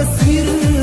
تسخير.